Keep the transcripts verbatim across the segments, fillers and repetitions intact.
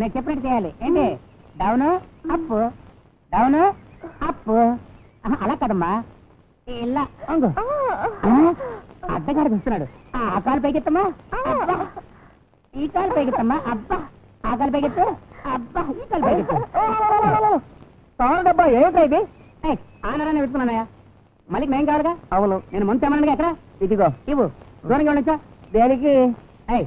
నేను చెప్పినట్టు చేయాలి. ఏంటి డౌన్ అప్ డౌన్ అప్ అలా కదమ్మా, ఇలా అద్దగాడు చూస్తున్నాడు. ఆ కాలు పైకెత్తమ్మా, ఈ కాలు పైకెత్తమ్మా, అబ్బా ఆ కాలు పైకెత్తు, అబ్బా ఈ కాలు పైకెత్తు. డబ్బా ఏమిటైతే ఆనరాన్ని పెట్టుకున్నానయ్యా, మళ్ళీ మేం కావాలిగా. అవును నేను ముందు ఏమన్నా ఎక్కడ ఇదిగో ఇవ్వు దూరంగా ఉండొచ్చా దేనికి? అయ్యి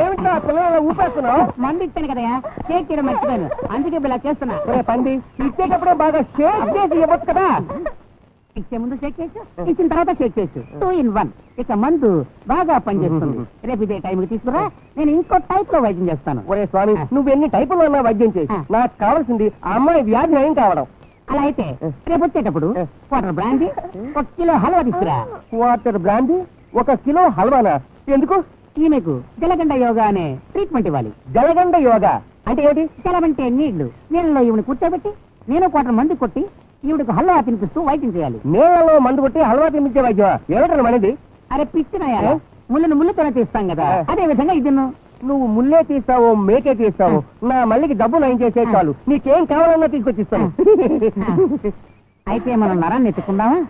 ఏమిటా పిల్లలు ఊపేస్తున్నావు? మంది ఇచ్చాను కదా, షేక్ చేయడం మర్చిపోయాను, అందుకే ఇలా చేస్తున్నా. పంది ఇచ్చేటప్పుడే బాగా షేక్ చేసి ఇవ్వచ్చు కదా. ఇచ్చే ముందు షేక్ చేయొచ్చు, ఇచ్చిన తర్వాత షేక్ చేయొచ్చు, టూ ఇన్ వన్. ఇక మందు బాగా పనిచేస్తుంది. రేపు ఇదే టైంకి తీసుకురా, నేను ఇంకో టైప్ లో వైద్యం చేస్తాను. ఒరే స్వామి, నువ్వు ఎన్ని టైపులో ఉన్నా వైద్యం చేసి నాకు కావాల్సింది ఆ అమ్మాయి వ్యాధి నయం కావడం. అలా అయితే రేపు వచ్చేటప్పుడు క్వార్టర్ బ్రాండీ, ఒక కిలో హల్వా తీసుకురా. క్వార్టర్ బ్రాండీ, ఒక కిలో హల్వానా? ఎందుకు? ఈమెకు జలగండ యోగా అనే ట్రీట్మెంట్ ఇవ్వాలి. జలగండ యోగా అంటే ఏమిటి? జలం అంటే నీళ్లు. నీళ్ళలో ఈవిని కూర్చోబెట్టి నేను క్వార్టర్ మందు కొట్టి ఈవిడకు హల్వా తినిపిస్తూ వైద్యం చేయాలి. నీళ్లలో మందు కొట్టి హల్వా తినిపించే వైద్యం ఏమిటను అనేది? అరే పిచ్చినాయా, ముళ్ళను ముళ్ళుతోనే తీస్తాం కదా, అదే విధంగా ఇది నువ్వు ముళ్ళే తీస్తావో మేకే తీస్తావో నా మళ్ళీకి డబ్బు నయం చేసే చాలు. నీకేం కావాలన్నా తీసుకొచ్చిస్తాను. అయితే మనం నరాన్ని ఎత్తుకుందామా?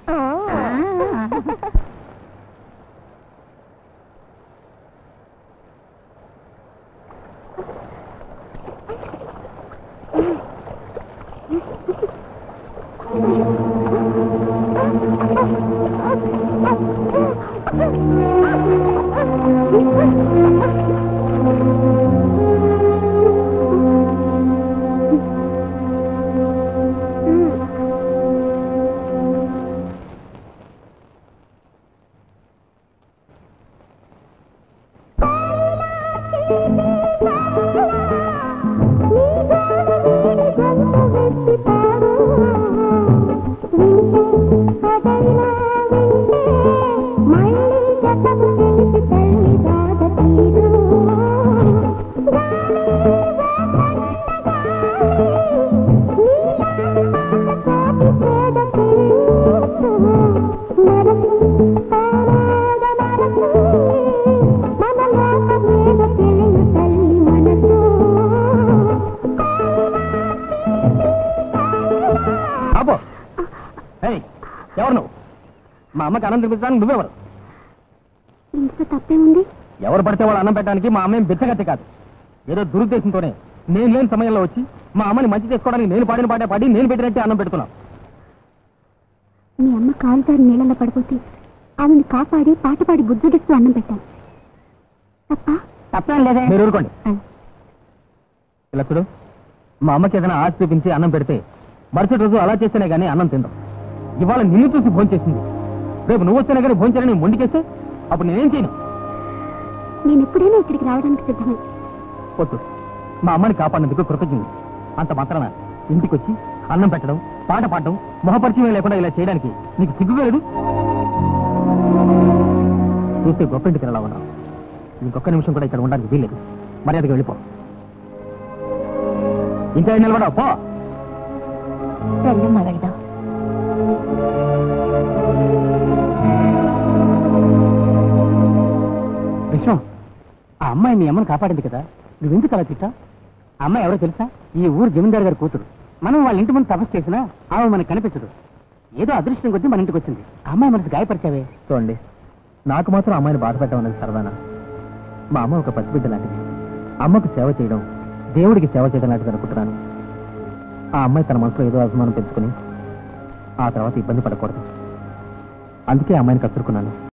నువ్వెవరు? ఇంట్లో తప్పే ఉంది? ఎవరు పడితే వాళ్ళు అన్నం పెట్టడానికి మా అమ్మ బిచ్చగట్టి కాదు. ఏదో దురుద్దేశంతోనే నేను లేని సమయంలో వచ్చి మా అమ్మని మంచి చేసుకోవడానికి నేను పాడిన పాట పాడి నేను పెట్టినట్టే అన్నం పెడుతున్నాను. మీ అమ్మ కాలుతారు నీళ్ళలో పడిపోతే ఆమెను కాపాడి పాట పాడి బుద్ధుడిస్తూ అన్నం పెట్టాను. తప్ప తప్పేం లేదా? మీరు ఊరుకోండి. ఇప్పుడు మా అమ్మకి ఏదైనా ఆశ చూపించి అన్నం పెడితే మరుసటి రోజు అలా చేస్తేనే కానీ అన్నం తిందాం. ఇవాళ నిన్ను చూసి భోంచేసింది, రేపు నువ్వు వస్తేనే కానీ భోంచాలని మొండికేస్తే అప్పుడు నేనేం చేయను. నేను ఎప్పుడైనా ఇక్కడికి రావడానికి సిద్ధమే. వద్దు, మా అమ్మని కాపాడినందుకు కృతజ్ఞుడు. అంత మాత్రాన ఇంటికి వచ్చి అన్నం పెట్టడం, పాట పాడడం, మొహపరిచయం లేకుండా ఇలా చేయడానికి నీకు సిగ్గులేదు? చూస్తే గొప్ప ఇంటికి ఎలా ఉన్నావు. ఇంకొక నిమిషం కూడా ఇక్కడ ఉండడానికి వీల్లేదు. మర్యాదగా వెళ్ళిపో. ఇంకా ఏం నిలబడవు, పో. విశ్వం, ఆ అమ్మాయి మీ అమ్మను కాపాడింది కదా, నువ్వెందుకు అలా తిట్టా? ఆ అమ్మాయి ఎవరో తెలుసా? ఈ ఊరు జమీందారు గారి కూతురు. మనం వాళ్ళ ఇంటి ముందు తపస్సు చేసినా ఆమె మనకు కనిపించదు. ఏదో అదృష్టం కొద్దీ మన ఇంటికి వచ్చింది. ఆ అమ్మాయి మనసు గాయపరిచావే. చూడండి, నాకు మాత్రం అమ్మాయిని బాధపడ్డామన్నది సరదానా? మా అమ్మ ఒక పసిబిడ్డ లాంటిది. అమ్మకు సేవ చేయడం దేవుడికి సేవ చేయడం లాంటిది అనుకుంటున్నాను. ఆ అమ్మాయి తన మనసులో ఏదో అభిమానం పెంచుకుని ఆ తర్వాత ఇబ్బంది పడకూడదు, అందుకే అమ్మాయిని కసురుకున్నాను.